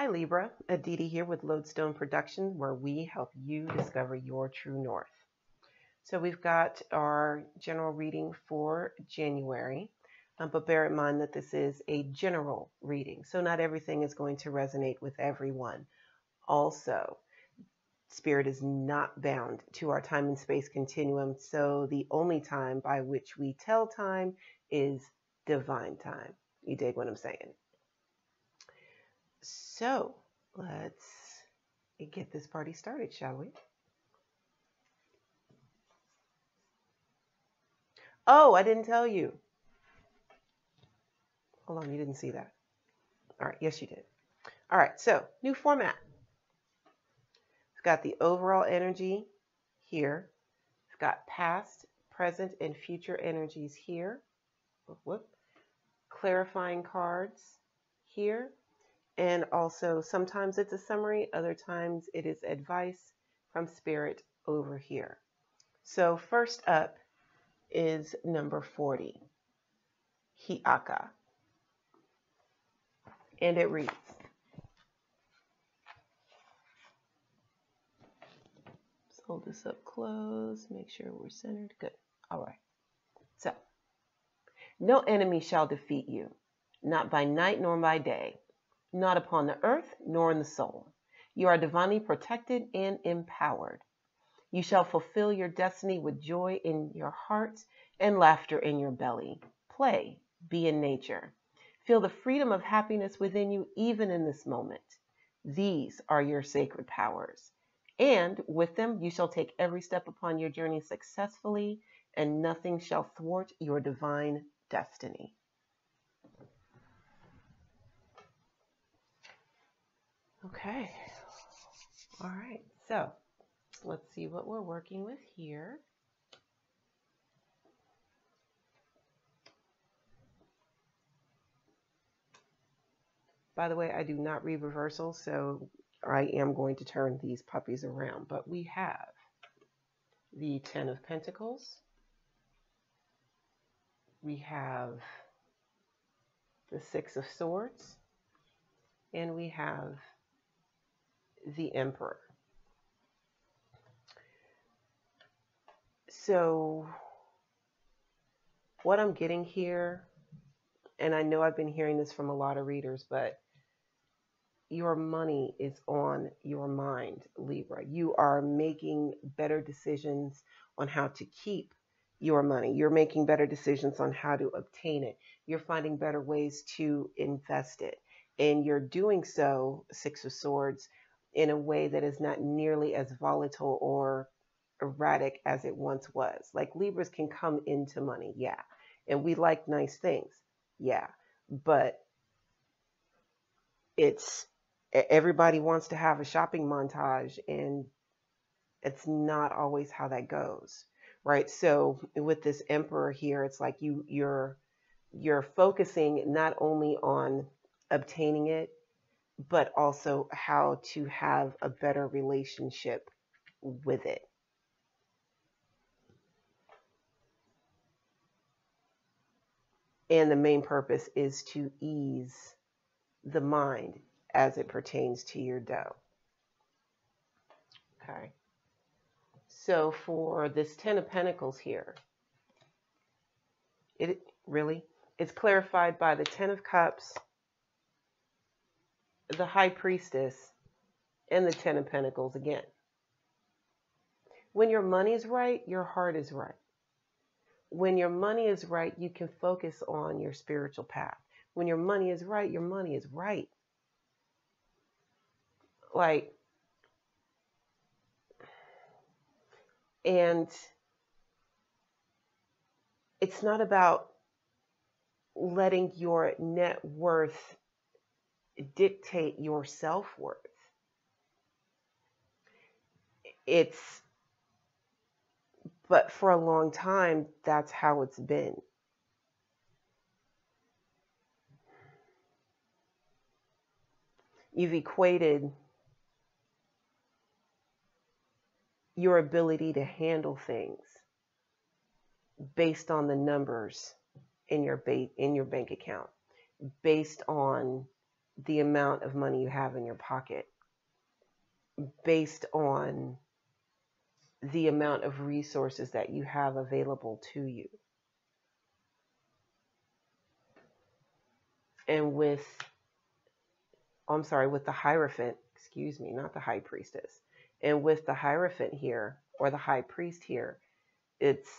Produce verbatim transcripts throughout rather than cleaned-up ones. Hi Libra, Aditi here with Lodestone Productions, where we help you discover your true north. So we've got our general reading for January, um, but bear in mind that this is a general reading, so not everything is going to resonate with everyone. Also, Spirit is not bound to our time and space continuum, so the only time by which we tell time is divine time. You dig what I'm saying? So let's get this party started, shall we? Oh, I didn't tell you. Hold on, you didn't see that. All right, yes, you did. All right, so new format. It's got the overall energy here. It's got past, present, and future energies here. Whoop, whoop. Clarifying cards here. And also, sometimes it's a summary, other times it is advice from Spirit over here. So first up is number forty, Hiaka. And it reads, let's hold this up close, make sure we're centered. Good. All right. So, no enemy shall defeat you, not by night nor by day. Not upon the earth, nor in the soul. You are divinely protected and empowered. You shall fulfill your destiny with joy in your heart and laughter in your belly. Play, be in nature. Feel the freedom of happiness within you even in this moment. These are your sacred powers. And with them, you shall take every step upon your journey successfully, and nothing shall thwart your divine destiny. Okay, all right, so let's see what we're working with here. By the way, I do not read reversals, so I am going to turn these puppies around, but we have the Ten of Pentacles. We have the Six of Swords, and we have the Emperor. So what I'm getting here, and I know I've been hearing this from a lot of readers, but your money is on your mind, Libra. You are making better decisions on how to keep your money. You're making better decisions on how to obtain it. You're finding better ways to invest it. And you're doing so, Six of Swords, in a way that is not nearly as volatile or erratic as it once was. Like, Libras can come into money, yeah. And we like nice things, yeah. But it's, everybody wants to have a shopping montage, and it's not always how that goes, right? So with this Emperor here, it's like you, you're, you're focusing not only on obtaining it, but also how to have a better relationship with it. And the main purpose is to ease the mind as it pertains to your dough. Okay. So for this Ten of Pentacles here, it really, it's clarified by the Ten of Cups, the High Priestess, and the Ten of Pentacles again. When your money is right, your heart is right. When your money is right, you can focus on your spiritual path. When your money is right, your money is right. Like, and it's not about letting your net worth dictate your self-worth. It's, but for a long time, that's how it's been. You've equated your ability to handle things based on the numbers in your ba- in your bank account, based on the amount of money you have in your pocket based on the amount of resources that you have available to you. And with, oh, I'm sorry, with the Hierophant, excuse me, not the High Priestess. And with the Hierophant here, or the High Priest here, it's,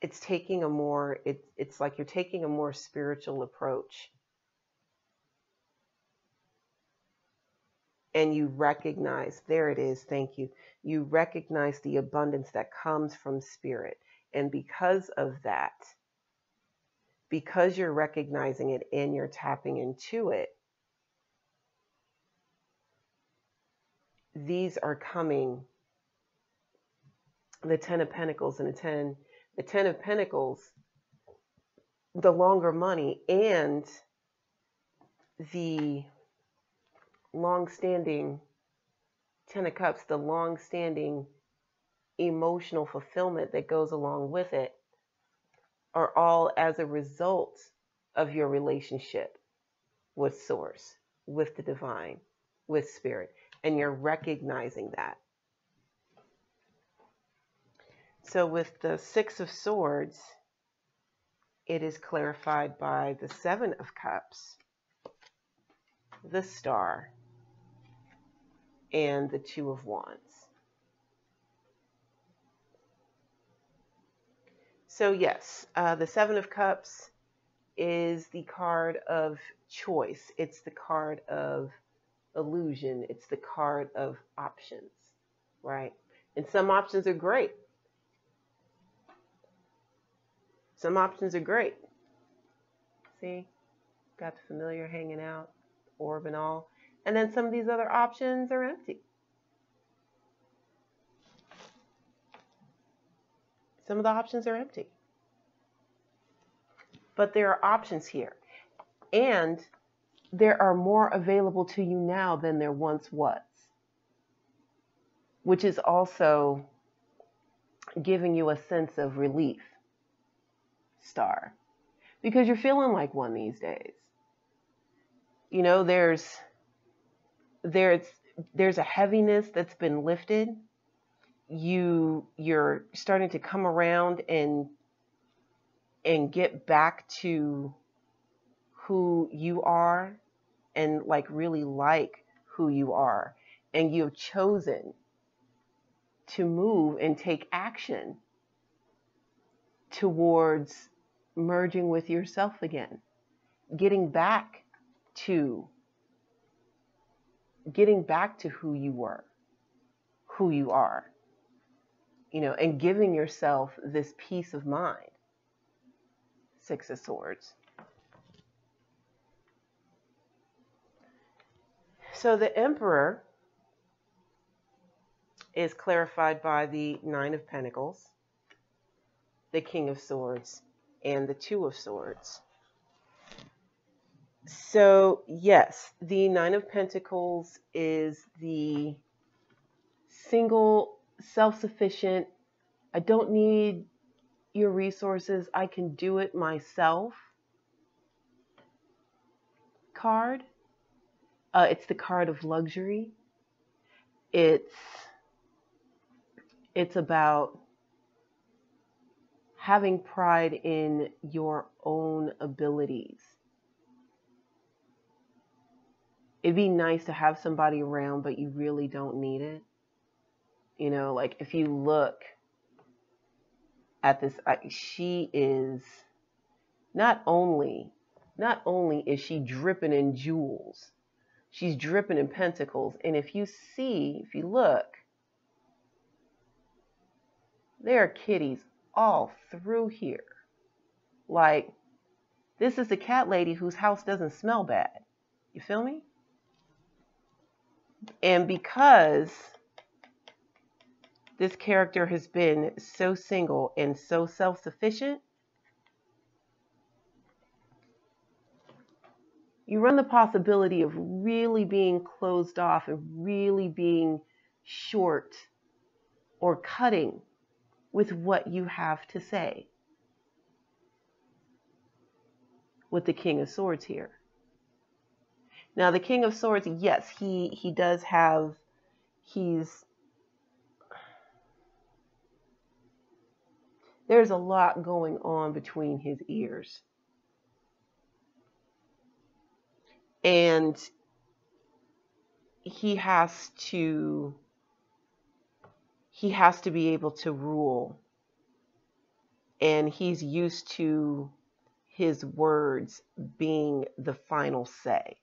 it's taking a more, it, it's like you're taking a more spiritual approach. And you recognize, there it is, thank you. You recognize the abundance that comes from spirit. And because of that, because you're recognizing it and you're tapping into it, these are coming, the Ten of Pentacles and the Ten, the Ten of Pentacles, the longer money and the long-standing Ten of Cups, the long-standing emotional fulfillment that goes along with it, are all as a result of your relationship with Source, with the divine, with spirit, and you're recognizing that. So with the Six of Swords, it is clarified by the Seven of Cups, the Star, and the Two of Wands. So yes, uh, the Seven of Cups is the card of choice. It's the card of illusion. It's the card of options, right? And some options are great. Some options are great. See, got the familiar hanging out, orb and all. And then some of these other options are empty. Some of the options are empty. But there are options here. And there are more available to you now than there once was, which is also giving you a sense of relief, Star, because you're feeling like one these days. You know, there's, there's, there's a heaviness that's been lifted. You, you're starting to come around and, and get back to who you are and like really like who you are. And you've chosen to move and take action towards merging with yourself again, getting back to getting back to who you were, who you are, you know, and giving yourself this peace of mind. Six of Swords. So the Emperor is clarified by the Nine of Pentacles, the King of Swords, and the Two of Swords. So yes, the Nine of Pentacles is the single, self-sufficient, I don't need your resources, I can do it myself card. Uh, it's the card of luxury. It's, it's about having pride in your own abilities. It'd be nice to have somebody around, but you really don't need it. You know, like if you look at this, she is not only, not only is she dripping in jewels, she's dripping in pentacles. And if you see, if you look, there are kitties all through here. Like, this is the cat lady whose house doesn't smell bad. You feel me? And because this character has been so single and so self-sufficient, you run the possibility of really being closed off and really being short or cutting with what you have to say. With the King of Swords here. Now, the King of Swords, yes, he, he does have, he's, there's a lot going on between his ears. And he has to, he has to be able to rule. And he's used to his words being the final say.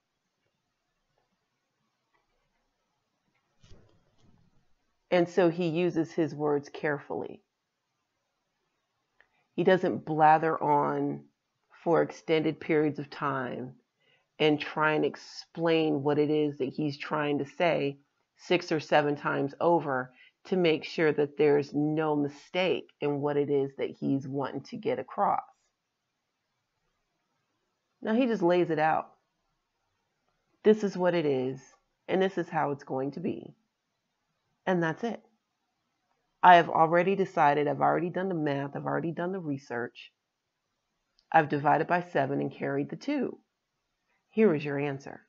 And so he uses his words carefully. He doesn't blather on for extended periods of time and try and explain what it is that he's trying to say six or seven times over to make sure that there's no mistake in what it is that he's wanting to get across. Now he just lays it out. This is what it is, and this is how it's going to be. And that's it. I have already decided, I've already done the math, I've already done the research. I've divided by seven and carried the two. Here is your answer.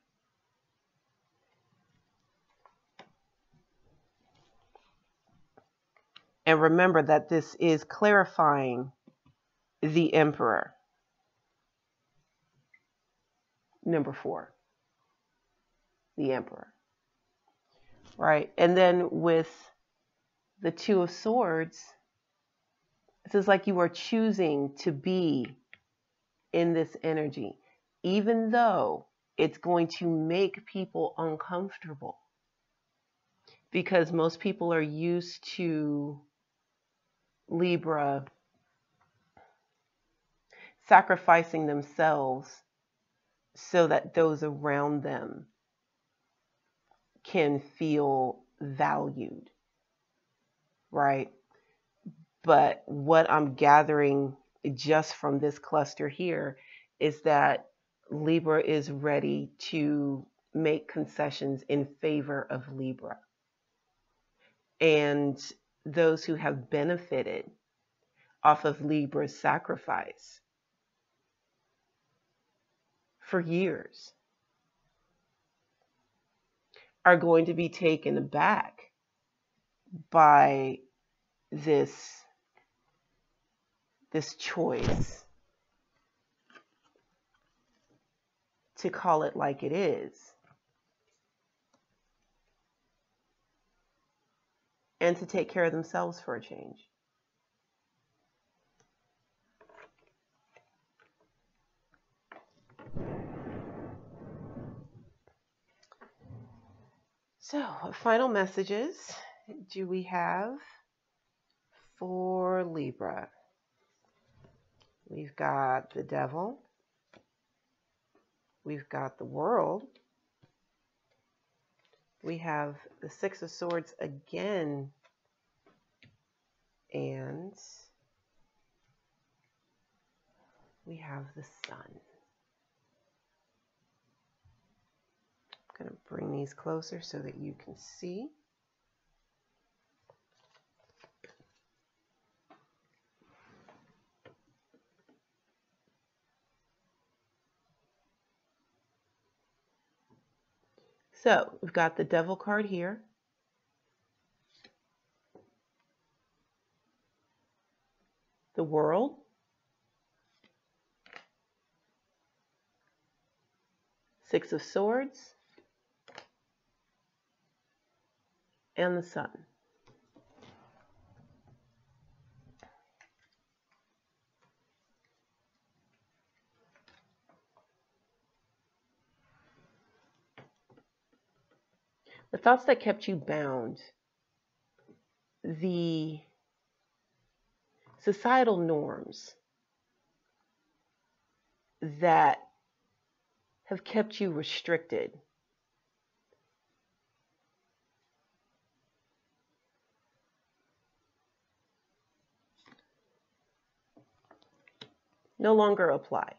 And remember that this is clarifying the Emperor. Number four, the Emperor. Right, and then with the Two of Swords, this is like you are choosing to be in this energy, even though it's going to make people uncomfortable, because most people are used to Libra sacrificing themselves so that those around them can feel valued, right? But what I'm gathering just from this cluster here is that Libra is ready to make concessions in favor of Libra. And those who have benefited off of Libra's sacrifice for years are going to be taken aback by this, this choice to call it like it is and to take care of themselves for a change. So, what final messages do we have for Libra? We've got the Devil. We've got the World. We have the Six of Swords again. And we have the Sun. I'm going to bring these closer so that you can see. So we've got the Devil card here. The World. Six of Swords. And the Sun. The thoughts that kept you bound, the societal norms that have kept you restricted, no longer apply.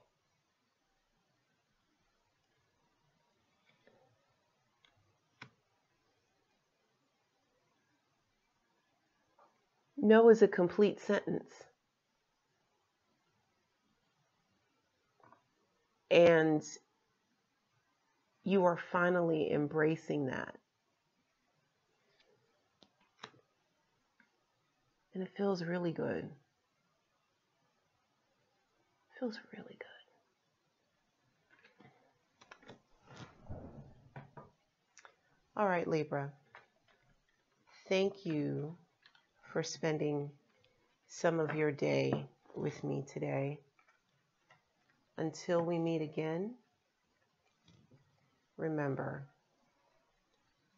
No is a complete sentence. And you are finally embracing that. And it feels really good. It feels really good. All right, Libra, thank you for spending some of your day with me today. Until we meet again, remember,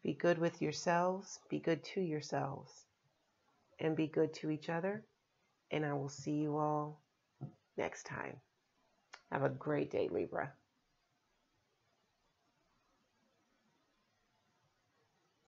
be good with yourselves, be good to yourselves, and be good to each other. And I will see you all next time. Have a great day, Libra.